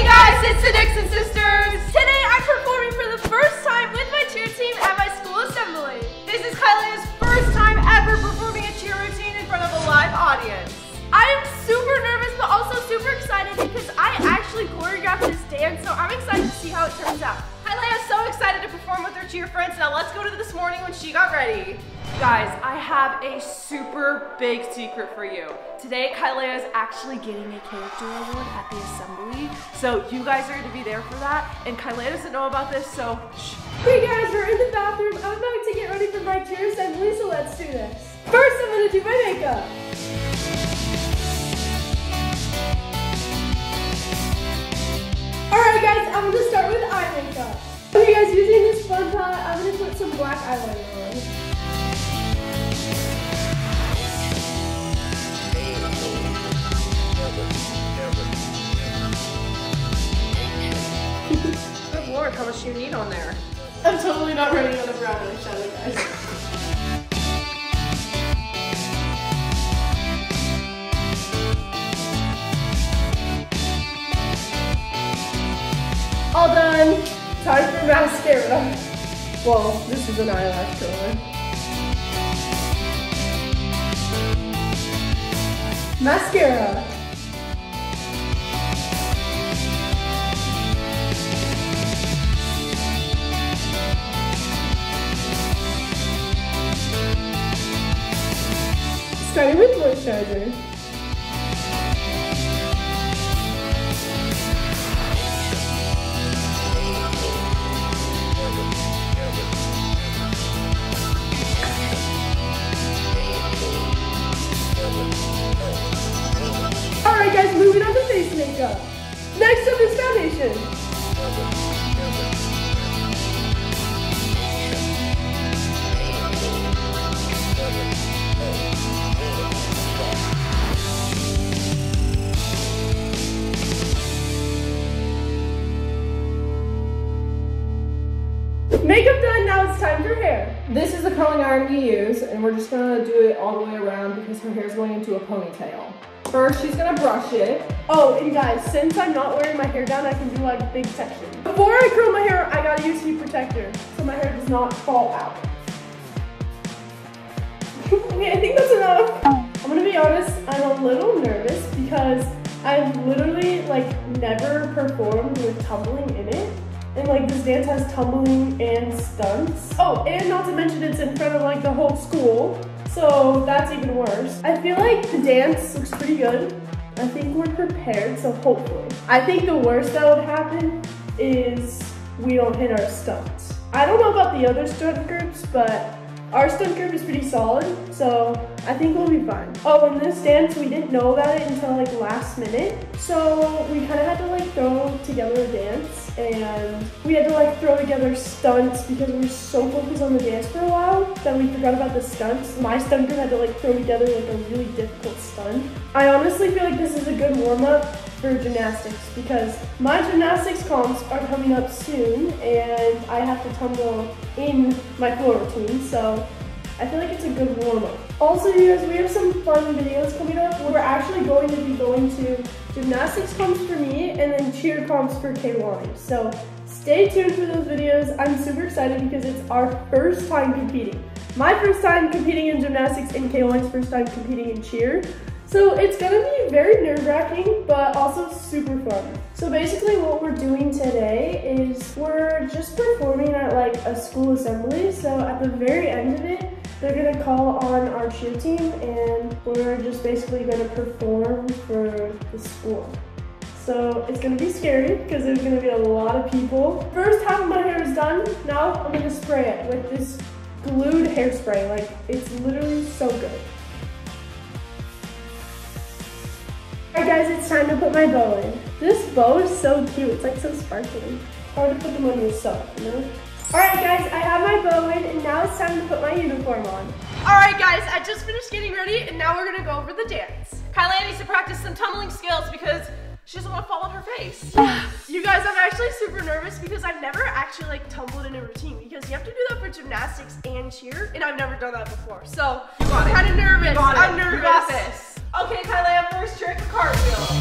Hey guys, it's the Dixon Sisters! Today I'm performing for the first time with my cheer team at my school assembly. This is Kylie's first time ever performing a cheer routine in front of a live audience. I am super nervous but also super excited because I actually choreographed this dance, so I'm excited to see how it turns out. Kylie is so excited to perform with her cheer friends. Now let's go to this morning when she got ready. Guys, I have a super big secret for you. Today, Kaileia is actually getting a character award at the assembly, so you guys are gonna be there for that, and Kaileia doesn't know about this, so shh. Hey guys, we're in the bathroom. I'm about to get ready for my cheer assembly, so let's do this. First, I'm gonna do my makeup. All right, guys, I'm gonna start with eye makeup. Okay guys, using this fun palette, I'm gonna put some black eyeliner on. Good lord, how much do you need on there? I'm totally not ready on a brow and shadow, guys. All done! Time for mascara. Well, this is an eyelash curler. Mascara. Starting with moisturizer. Alright guys, moving on to face makeup. Next up is foundation. Makeup done, now it's time for hair. This is the curling iron we use, and we're just gonna do it all the way around because her hair's going into a ponytail. First, she's gonna brush it. Oh, and guys, since I'm not wearing my hair down, I can do like big sections. Before I curl my hair, I gotta use heat protector so my hair does not fall out. Okay, I think that's enough. I'm gonna be honest, I'm a little nervous because I've literally like never performed with tumbling in it. And like this dance has tumbling and stunts. Oh, and not to mention it's in front of like the whole school. So that's even worse. I feel like the dance looks pretty good. I think we're prepared, so hopefully. I think the worst that would happen is we don't hit our stunts. I don't know about the other stunt groups, but our stunt group is pretty solid, so I think we'll be fine. Oh, and this dance, we didn't know about it until like last minute. So we kind of had to like throw together a dance, and we had to like throw together stunts because we were so focused on the dance for a while that we forgot about the stunts. My stunt group had to like throw together like a really difficult stunt. I honestly feel like this is a good warm-up for gymnastics because my gymnastics comps are coming up soon and I have to tumble in my floor routine, so I feel like it's a good warm-up. Also, you guys, we have some fun videos coming up. We're actually going to be going to gymnastics comps for me and then cheer comps for Kaylani. So stay tuned for those videos. I'm super excited because it's our first time competing. My first time competing in gymnastics and Kaylani's first time competing in cheer. So it's gonna be very nerve-wracking, but also super fun. So basically what we're doing today is we're just performing at like a school assembly. So at the very end of it, they're gonna call on our cheer team and we're just basically gonna perform for the school. So it's gonna be scary because there's gonna be a lot of people. First half of my hair is done. Now I'm gonna spray it with this glued hairspray. Like, it's literally so good. Alright guys, it's time to put my bow in. This bow is so cute, it's like so sparkly. Hard to put them on yourself, you know? Alright guys, I have my bow in and now it's time to put my uniform on. Alright guys, I just finished getting ready and now we're gonna go over the dance. Kylie needs to practice some tumbling skills because she doesn't want to fall on her face. You guys, I'm actually super nervous because I've never actually like tumbled in a routine because you have to do that for gymnastics and cheer and I've never done that before. So I'm kind of nervous. I'm nervous. You got this. Okay, Kylie, first trick, cartwheel.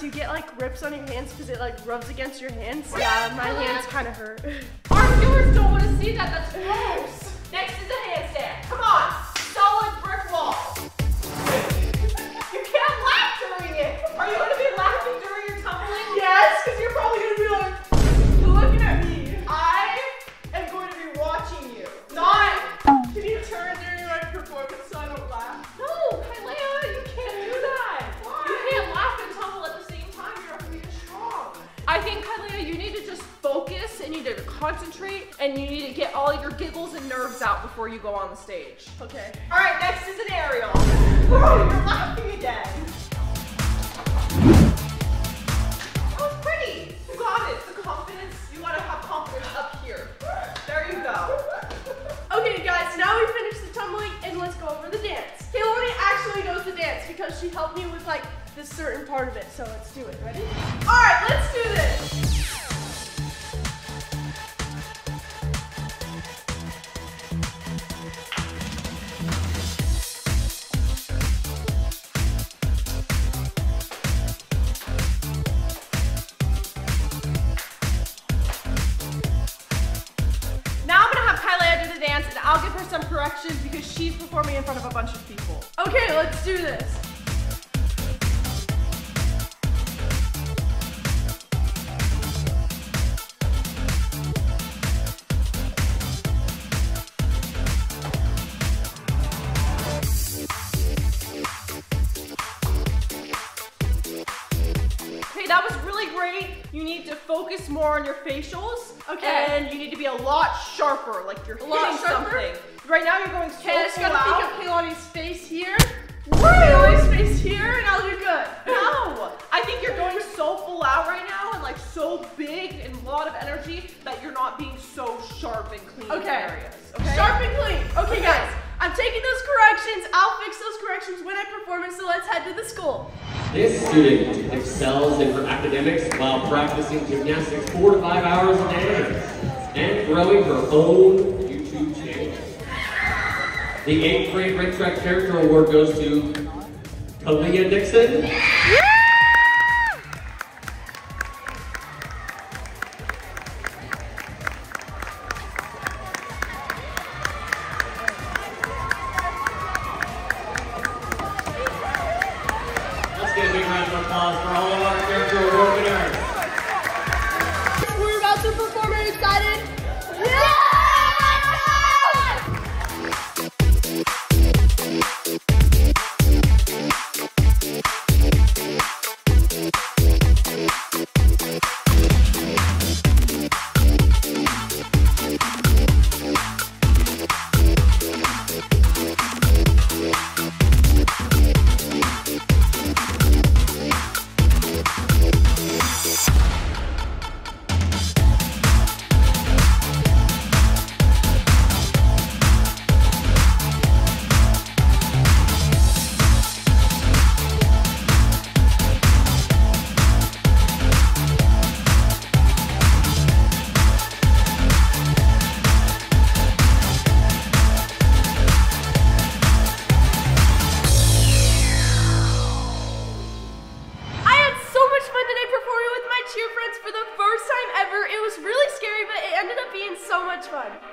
so you get like rips on your hands because it like rubs against your hands. Yeah, my hands kind of hurt. Our viewers don't want to see that, that's gross. Next is a handstand. Come on, solid brick wall. You can't laugh during it. Are you going to be laughing during your tumbling? Yes, because you're probably going to be like, you're looking at me. I am going to be watching you. Not, can you turn during my performance so I don't laugh? No, Kaileia, you can't do that. Why? You can't laugh and tumble at the same time. You're not going to be strong. I think, Kaileia, you need to just focus and you need to concentrate and you need to get all your giggles and nerves out before you go on the stage. Okay. All right, next is an aerial. Whoa, you're laughing again. She helped me with like this certain part of it, so let's do it. Ready? All right, let's do this. Now I'm gonna have Kylie do the dance, and I'll give her some corrections because she's performing in front of a bunch of people. Okay, let's do this. That was really great. You need to focus more on your facials. Okay. And you need to be a lot sharper, like you're hitting something. Right now you're going so loud. Okay, I just gotta pick up Kaylani's face here. Kaylani's face here, and I'll do good. No! I think you're going so full out right now and like so big and a lot of energy that you're not being so sharp and clean in areas. Okay? Sharp and clean. Okay, guys. I'm taking those corrections. I'll fix those corrections when I perform it, so let's head to the school. This student excels in her academics while practicing gymnastics 4 to 5 hours a day and growing her own YouTube channel. The 8th grade Red Track Character Award goes to Kaileia Dixon. Yeah!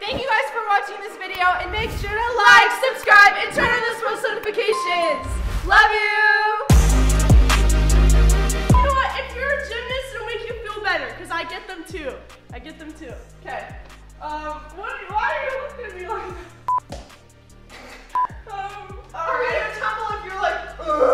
Thank you guys for watching this video, and make sure to like, subscribe, and turn on those post notifications. Love you! You know what? If you're a gymnast, it'll make you feel better, because I get them too. I get them too. Okay. Why are you looking at me like that? Are you gonna tumble if you're like, ugh?